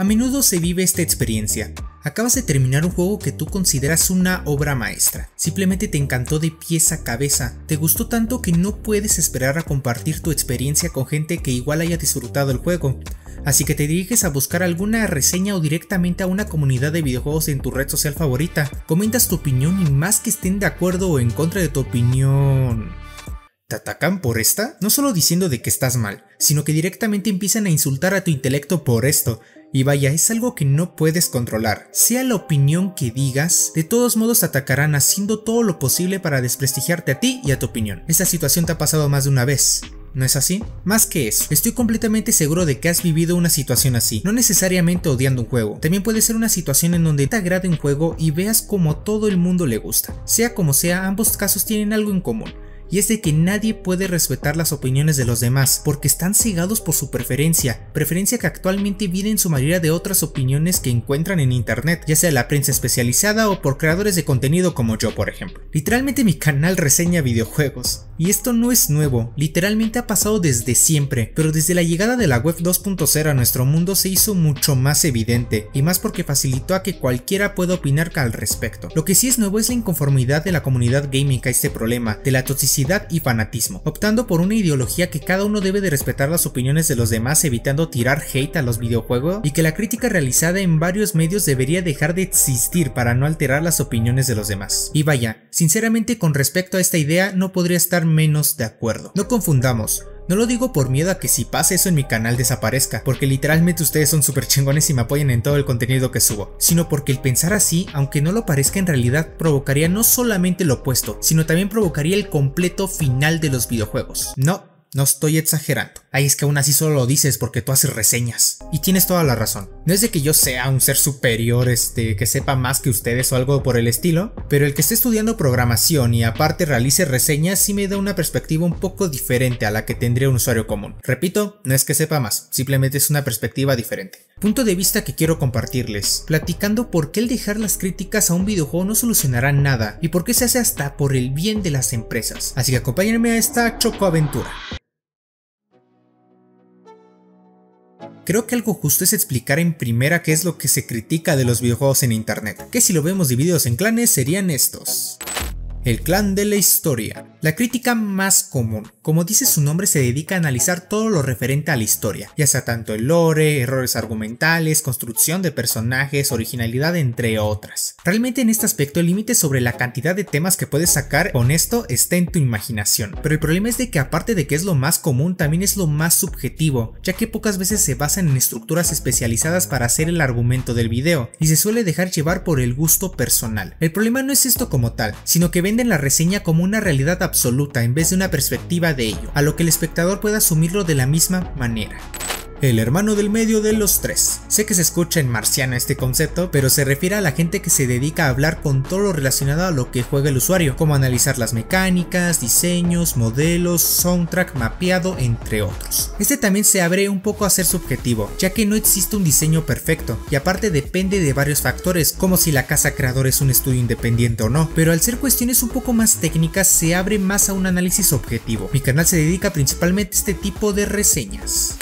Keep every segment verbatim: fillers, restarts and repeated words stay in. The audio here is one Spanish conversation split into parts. A menudo se vive esta experiencia. Acabas de terminar un juego que tú consideras una obra maestra. Simplemente te encantó de pies a cabeza. Te gustó tanto que no puedes esperar a compartir tu experiencia con gente que igual haya disfrutado el juego. Así que te diriges a buscar alguna reseña o directamente a una comunidad de videojuegos en tu red social favorita. Comentas tu opinión y más que estén de acuerdo o en contra de tu opinión, ¿te atacan por esta? No solo diciendo de que estás mal, sino que directamente empiezan a insultar a tu intelecto por esto. Y vaya, es algo que no puedes controlar. Sea la opinión que digas, de todos modos atacarán haciendo todo lo posible para desprestigiarte a ti y a tu opinión. Esta situación te ha pasado más de una vez, ¿no es así? Más que eso, estoy completamente seguro de que has vivido una situación así, no necesariamente odiando un juego. También puede ser una situación en donde te agrade un juego y veas como todo el mundo le gusta. Sea como sea, ambos casos tienen algo en común. Y es de que nadie puede respetar las opiniones de los demás, porque están cegados por su preferencia, preferencia que actualmente viene en su mayoría de otras opiniones que encuentran en internet, ya sea la prensa especializada o por creadores de contenido como yo, por ejemplo. Literalmente mi canal reseña videojuegos, y esto no es nuevo, literalmente ha pasado desde siempre, pero desde la llegada de la web dos punto cero a nuestro mundo se hizo mucho más evidente, y más porque facilitó a que cualquiera pueda opinar al respecto. Lo que sí es nuevo es la inconformidad de la comunidad gaming a este problema, de la toxicidad y fanatismo, optando por una ideología que cada uno debe de respetar las opiniones de los demás, evitando tirar hate a los videojuegos, y que la crítica realizada en varios medios debería dejar de existir para no alterar las opiniones de los demás. Y vaya, sinceramente con respecto a esta idea no podría estar menos de acuerdo. No confundamos. No lo digo por miedo a que si pasa eso en mi canal desaparezca, porque literalmente ustedes son súper chingones y me apoyan en todo el contenido que subo, sino porque el pensar así, aunque no lo parezca en realidad, provocaría no solamente lo opuesto, sino también provocaría el completo final de los videojuegos. No, no estoy exagerando. Ay, es que aún así solo lo dices porque tú haces reseñas. Y tienes toda la razón. No es de que yo sea un ser superior, este, que sepa más que ustedes o algo por el estilo, pero el que esté estudiando programación y aparte realice reseñas sí me da una perspectiva un poco diferente a la que tendría un usuario común. Repito, no es que sepa más, simplemente es una perspectiva diferente. Punto de vista que quiero compartirles, platicando por qué el dejar las críticas a un videojuego no solucionará nada y por qué se hace hasta por el bien de las empresas. Así que acompáñenme a esta chocoaventura. Creo que algo justo es explicar en primera qué es lo que se critica de los videojuegos en internet, que si lo vemos divididos en clanes serían estos. El clan de la historia. La crítica más común, como dice su nombre, se dedica a analizar todo lo referente a la historia, ya sea tanto el lore, errores argumentales, construcción de personajes, originalidad, entre otras. Realmente en este aspecto el límite sobre la cantidad de temas que puedes sacar con esto está en tu imaginación, pero el problema es de que aparte de que es lo más común, también es lo más subjetivo, ya que pocas veces se basan en estructuras especializadas para hacer el argumento del video, y se suele dejar llevar por el gusto personal. El problema no es esto como tal, sino que venden la reseña como una realidad absoluta en vez de una perspectiva de ello, a lo que el espectador pueda asumirlo de la misma manera. El hermano del medio de los tres. Sé que se escucha en marciano este concepto, pero se refiere a la gente que se dedica a hablar con todo lo relacionado a lo que juega el usuario, como analizar las mecánicas, diseños, modelos, soundtrack, mapeado, entre otros. Este también se abre un poco a ser subjetivo, ya que no existe un diseño perfecto, y aparte depende de varios factores, como si la casa creadora es un estudio independiente o no, pero al ser cuestiones un poco más técnicas se abre más a un análisis objetivo. Mi canal se dedica principalmente a este tipo de reseñas.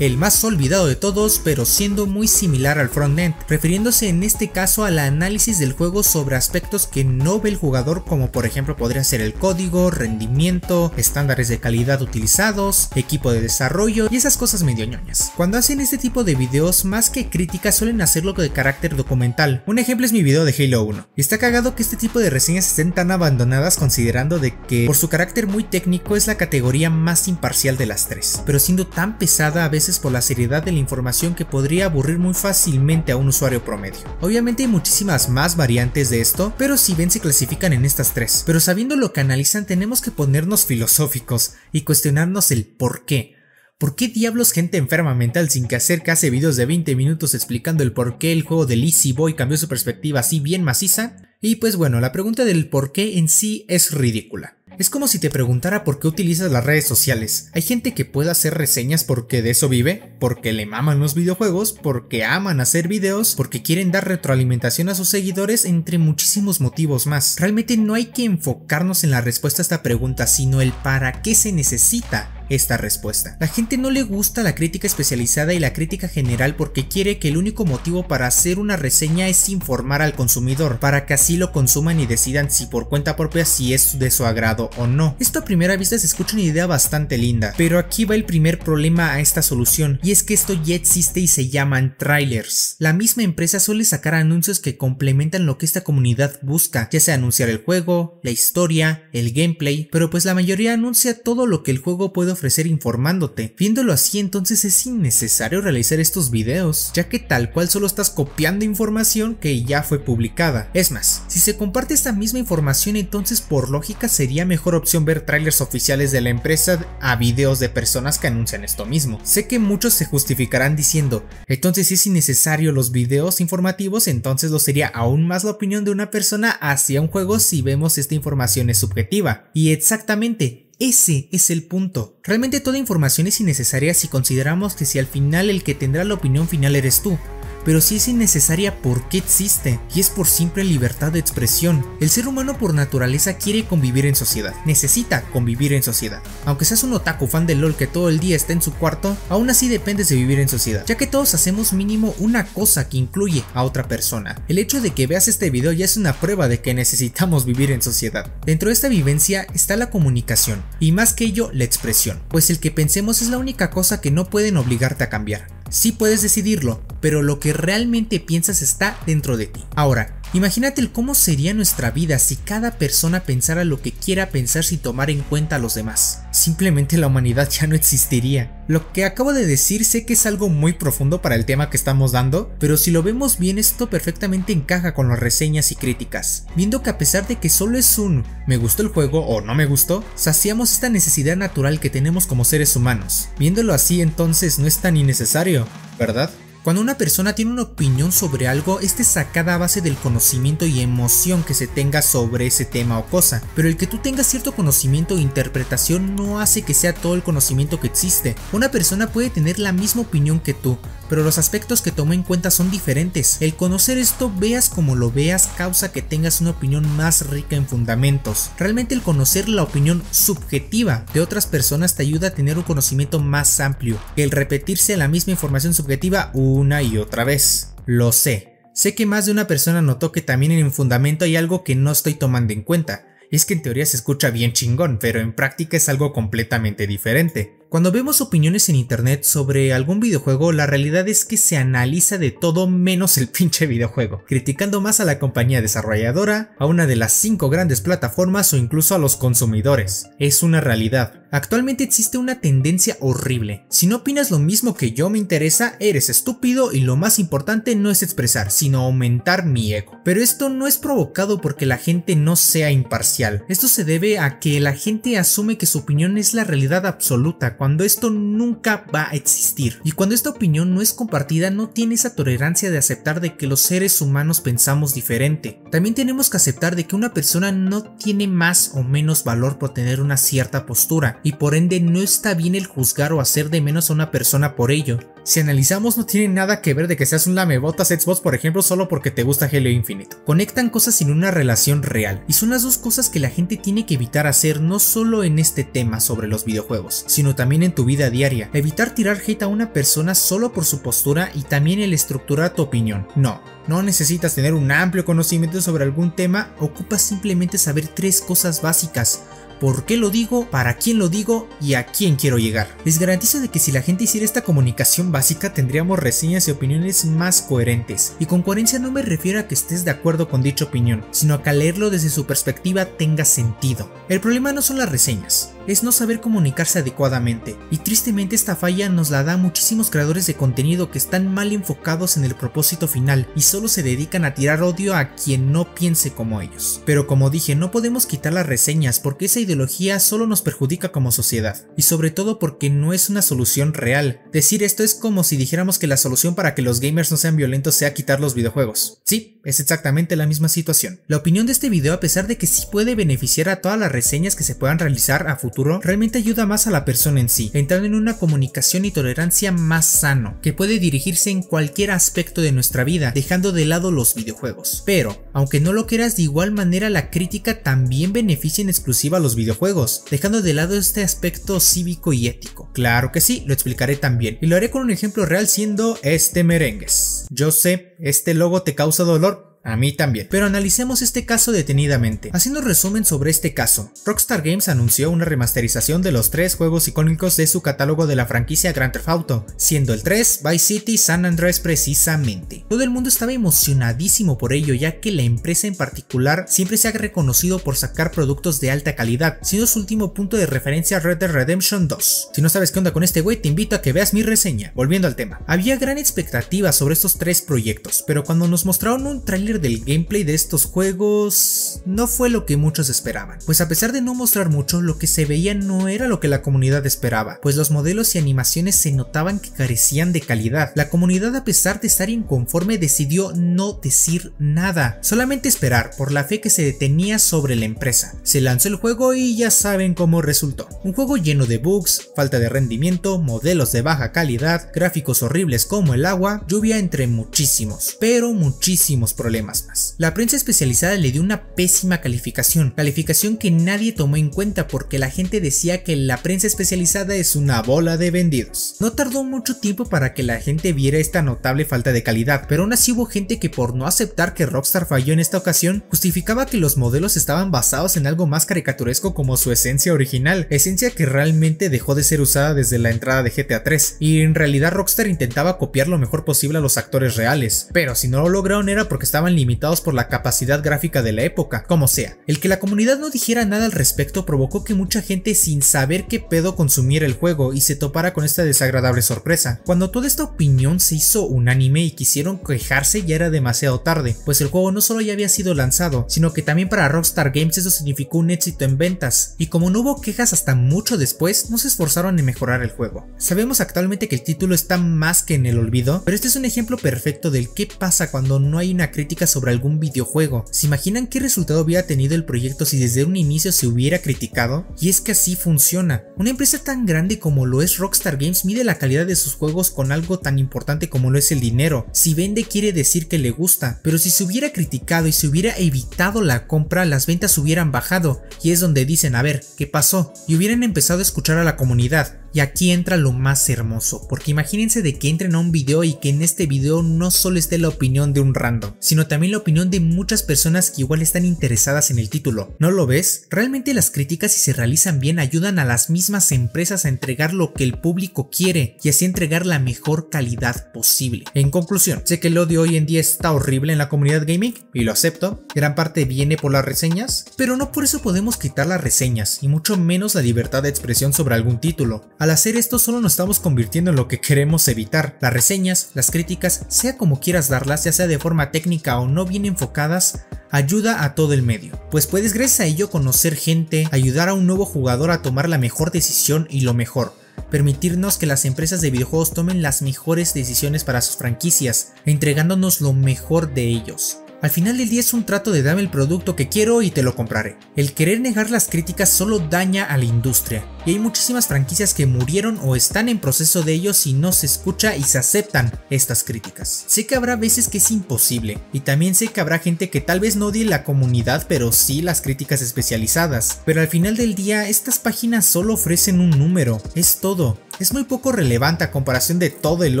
El más olvidado de todos, pero siendo muy similar al frontend, refiriéndose en este caso al análisis del juego sobre aspectos que no ve el jugador, como por ejemplo podría ser el código, rendimiento, estándares de calidad utilizados, equipo de desarrollo y esas cosas medio ñoñas. Cuando hacen este tipo de videos, más que críticas suelen hacerlo de carácter documental. Un ejemplo es mi video de Halo uno. Y está cagado que este tipo de reseñas estén tan abandonadas, considerando de que por su carácter muy técnico es la categoría más imparcial de las tres, pero siendo tan pesada a veces por la seriedad de la información que podría aburrir muy fácilmente a un usuario promedio. Obviamente hay muchísimas más variantes de esto, pero si ven se clasifican en estas tres. Pero sabiendo lo que analizan tenemos que ponernos filosóficos y cuestionarnos el por qué. ¿Por qué diablos gente enferma mental sin que hacer que hace videos de veinte minutos explicando el por qué el juego de Easy Boy cambió su perspectiva así bien maciza? Y pues bueno, la pregunta del por qué en sí es ridícula. Es como si te preguntara por qué utilizas las redes sociales. Hay gente que puede hacer reseñas porque de eso vive, porque le maman los videojuegos, porque aman hacer videos, porque quieren dar retroalimentación a sus seguidores, entre muchísimos motivos más. Realmente no hay que enfocarnos en la respuesta a esta pregunta, sino el para qué se necesita. esta respuesta. La gente no le gusta la crítica especializada y la crítica general porque quiere que el único motivo para hacer una reseña es informar al consumidor, para que así lo consuman y decidan si por cuenta propia si es de su agrado o no. Esto a primera vista se escucha una idea bastante linda, pero aquí va el primer problema a esta solución, y es que esto ya existe y se llaman trailers. La misma empresa suele sacar anuncios que complementan lo que esta comunidad busca, ya sea anunciar el juego, la historia, el gameplay, pero pues la mayoría anuncia todo lo que el juego puede ofrecer informándote. Viéndolo así, entonces es innecesario realizar estos videos, ya que tal cual solo estás copiando información que ya fue publicada. Es más, si se comparte esta misma información, entonces por lógica sería mejor opción ver trailers oficiales de la empresa a videos de personas que anuncian esto mismo. Sé que muchos se justificarán diciendo, entonces si es innecesario los videos informativos, entonces lo sería aún más la opinión de una persona hacia un juego si vemos esta información es subjetiva. Y exactamente, ese es el punto. Realmente toda información es innecesaria si consideramos que si al final el que tendrá la opinión final eres tú. Pero si es innecesaria, ¿por qué existe? Y es por simple libertad de expresión. El ser humano por naturaleza quiere convivir en sociedad, necesita convivir en sociedad. Aunque seas un otaku fan de LOL que todo el día está en su cuarto, aún así dependes de vivir en sociedad, ya que todos hacemos mínimo una cosa que incluye a otra persona. El hecho de que veas este video ya es una prueba de que necesitamos vivir en sociedad. Dentro de esta vivencia está la comunicación, y más que ello, la expresión, pues el que pensemos es la única cosa que no pueden obligarte a cambiar. Sí puedes decidirlo, pero lo que realmente piensas está dentro de ti. Ahora, imagínate el cómo sería nuestra vida si cada persona pensara lo que quiera pensar sin tomar en cuenta a los demás. Simplemente la humanidad ya no existiría. Lo que acabo de decir sé que es algo muy profundo para el tema que estamos dando, pero si lo vemos bien esto perfectamente encaja con las reseñas y críticas, viendo que a pesar de que solo es un me gustó el juego o no me gustó, saciamos esta necesidad natural que tenemos como seres humanos. Viéndolo así entonces no es tan innecesario, ¿verdad? Cuando una persona tiene una opinión sobre algo, esta es sacada a base del conocimiento y emoción que se tenga sobre ese tema o cosa, pero el que tú tengas cierto conocimiento e interpretación no hace que sea todo el conocimiento que existe. Una persona puede tener la misma opinión que tú, pero los aspectos que toma en cuenta son diferentes. El conocer esto, veas como lo veas, causa que tengas una opinión más rica en fundamentos. Realmente el conocer la opinión subjetiva de otras personas te ayuda a tener un conocimiento más amplio que el repetirse la misma información subjetiva u una y otra vez. Lo sé, sé que más de una persona notó que también en el fundamento hay algo que no estoy tomando en cuenta, y es que en teoría se escucha bien chingón, pero en práctica es algo completamente diferente. Cuando vemos opiniones en internet sobre algún videojuego, la realidad es que se analiza de todo menos el pinche videojuego, criticando más a la compañía desarrolladora, a una de las cinco grandes plataformas o incluso a los consumidores. Es una realidad. Actualmente existe una tendencia horrible. Si no opinas lo mismo que yo me interesa, eres estúpido y lo más importante no es expresar, sino aumentar mi ego. Pero esto no es provocado porque la gente no sea imparcial. Esto se debe a que la gente asume que su opinión es la realidad absoluta, cuando esto nunca va a existir. Y cuando esta opinión no es compartida, no tiene esa tolerancia de aceptar de que los seres humanos pensamos diferente. También tenemos que aceptar de que una persona no tiene más o menos valor por tener una cierta postura, y por ende no está bien el juzgar o hacer de menos a una persona por ello. Si analizamos, no tiene nada que ver de que seas un lamebotas Xbox, por ejemplo, solo porque te gusta Halo Infinite. Conectan cosas sin una relación real, y son las dos cosas que la gente tiene que evitar hacer, no solo en este tema sobre los videojuegos, sino también en tu vida diaria. Evitar tirar hate a una persona solo por su postura y también el estructurar tu opinión. No, no necesitas tener un amplio conocimiento sobre algún tema, ocupas simplemente saber tres cosas básicas. ¿Por qué lo digo? ¿Para quién lo digo? ¿Y a quién quiero llegar? Les garantizo de que si la gente hiciera esta comunicación básica tendríamos reseñas y opiniones más coherentes. Y con coherencia no me refiero a que estés de acuerdo con dicha opinión, sino a que al leerlo desde su perspectiva tenga sentido. El problema no son las reseñas, es no saber comunicarse adecuadamente, y tristemente esta falla nos la da muchísimos creadores de contenido que están mal enfocados en el propósito final y solo se dedican a tirar odio a quien no piense como ellos. Pero como dije, no podemos quitar las reseñas porque esa ideología solo nos perjudica como sociedad, y sobre todo porque no es una solución real. Decir esto es como si dijéramos que la solución para que los gamers no sean violentos sea quitar los videojuegos. Sí, es exactamente la misma situación. La opinión de este video, a pesar de que sí puede beneficiar a todas las reseñas que se puedan realizar a futuro, futuro realmente ayuda más a la persona en sí, entrando en una comunicación y tolerancia más sano, que puede dirigirse en cualquier aspecto de nuestra vida, dejando de lado los videojuegos. Pero, aunque no lo quieras, de igual manera la crítica también beneficia en exclusiva a los videojuegos, dejando de lado este aspecto cívico y ético. Claro que sí, lo explicaré también, y lo haré con un ejemplo real siendo este merengues. Yo sé, este logo te causa dolor, a mí también, pero analicemos este caso detenidamente. Haciendo un resumen sobre este caso, Rockstar Games anunció una remasterización de los tres juegos icónicos de su catálogo de la franquicia Grand Theft Auto, siendo el tres, Vice City, San Andreas precisamente. Todo el mundo estaba emocionadísimo por ello, ya que la empresa en particular siempre se ha reconocido por sacar productos de alta calidad, siendo su último punto de referencia Red Dead Redemption dos. Si no sabes qué onda con este güey, te invito a que veas mi reseña. Volviendo al tema, había gran expectativa sobre estos tres proyectos, pero cuando nos mostraron un tráiler del gameplay de estos juegos no fue lo que muchos esperaban, pues a pesar de no mostrar mucho, lo que se veía no era lo que la comunidad esperaba, pues los modelos y animaciones se notaban que carecían de calidad. La comunidad, a pesar de estar inconforme, decidió no decir nada, solamente esperar por la fe que se detenía sobre la empresa. Se lanzó el juego y ya saben cómo resultó, un juego lleno de bugs, falta de rendimiento, modelos de baja calidad, gráficos horribles como el agua, lluvia, entre muchísimos, pero muchísimos problemas más. La prensa especializada le dio una pésima calificación, calificación que nadie tomó en cuenta porque la gente decía que la prensa especializada es una bola de vendidos. No tardó mucho tiempo para que la gente viera esta notable falta de calidad, pero aún así hubo gente que, por no aceptar que Rockstar falló en esta ocasión, justificaba que los modelos estaban basados en algo más caricaturesco como su esencia original, esencia que realmente dejó de ser usada desde la entrada de G T A tres, y en realidad Rockstar intentaba copiar lo mejor posible a los actores reales, pero si no lo lograron era porque estaban limitados por la capacidad gráfica de la época. Como sea, el que la comunidad no dijera nada al respecto provocó que mucha gente, sin saber qué pedo, consumiera el juego y se topara con esta desagradable sorpresa. Cuando toda esta opinión se hizo unánime y quisieron quejarse, ya era demasiado tarde, pues el juego no solo ya había sido lanzado, sino que también para Rockstar Games eso significó un éxito en ventas, y como no hubo quejas hasta mucho después, no se esforzaron en mejorar el juego. Sabemos actualmente que el título está más que en el olvido, pero este es un ejemplo perfecto del qué pasa cuando no hay una crítica sobre algún videojuego. ¿Se imaginan qué resultado hubiera tenido el proyecto si desde un inicio se hubiera criticado? Y es que así funciona. Una empresa tan grande como lo es Rockstar Games mide la calidad de sus juegos con algo tan importante como lo es el dinero. Si vende, quiere decir que le gusta, pero si se hubiera criticado y se hubiera evitado la compra, las ventas hubieran bajado, y es donde dicen, a ver, ¿qué pasó? Y hubieran empezado a escuchar a la comunidad. Y aquí entra lo más hermoso, porque imagínense de que entren a un video y que en este video no solo esté la opinión de un random, sino también la opinión de muchas personas que igual están interesadas en el título. ¿No lo ves? Realmente las críticas, si se realizan bien, ayudan a las mismas empresas a entregar lo que el público quiere y así entregar la mejor calidad posible. En conclusión, sé que el odio hoy en día está horrible en la comunidad gaming, y lo acepto, gran parte viene por las reseñas, pero no por eso podemos quitar las reseñas, y mucho menos la libertad de expresión sobre algún título. Al hacer esto solo nos estamos convirtiendo en lo que queremos evitar. Las reseñas, las críticas, sea como quieras darlas, ya sea de forma técnica o no bien enfocadas, ayuda a todo el medio, pues puedes gracias a ello conocer gente, ayudar a un nuevo jugador a tomar la mejor decisión y lo mejor, permitirnos que las empresas de videojuegos tomen las mejores decisiones para sus franquicias, entregándonos lo mejor de ellos. Al final del día es un trato de dame el producto que quiero y te lo compraré. El querer negar las críticas solo daña a la industria, y hay muchísimas franquicias que murieron o están en proceso de ello si no se escucha y se aceptan estas críticas. Sé que habrá veces que es imposible, y también sé que habrá gente que tal vez no odie la comunidad, pero sí las críticas especializadas, pero al final del día estas páginas solo ofrecen un número, es todo. Es muy poco relevante a comparación de todo el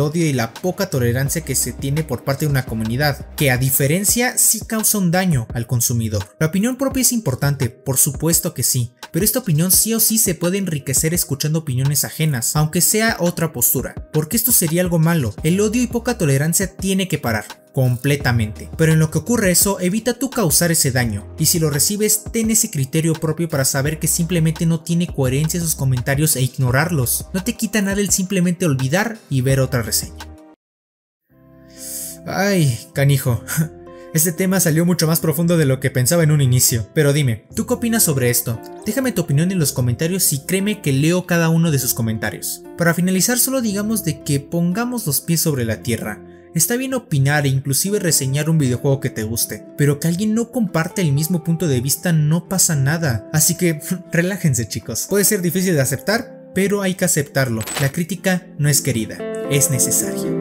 odio y la poca tolerancia que se tiene por parte de una comunidad, que a diferencia sí causa un daño al consumidor. La opinión propia es importante, por supuesto que sí, pero esta opinión sí o sí se puede enriquecer escuchando opiniones ajenas, aunque sea otra postura, porque esto sería algo malo. El odio y poca tolerancia tiene que parar completamente, pero en lo que ocurre eso, evita tú causar ese daño, y si lo recibes, ten ese criterio propio para saber que simplemente no tiene coherencia esos comentarios e ignorarlos. No te quita nada el simplemente olvidar y ver otra reseña. Ay, canijo. Este tema salió mucho más profundo de lo que pensaba en un inicio, pero dime, ¿tú qué opinas sobre esto? Déjame tu opinión en los comentarios y créeme que leo cada uno de sus comentarios. Para finalizar, solo digamos de que pongamos los pies sobre la tierra. Está bien opinar e inclusive reseñar un videojuego que te guste, pero que alguien no comparte el mismo punto de vista no pasa nada, así que relájense chicos. Puede ser difícil de aceptar, pero hay que aceptarlo. La crítica no es querida, es necesaria.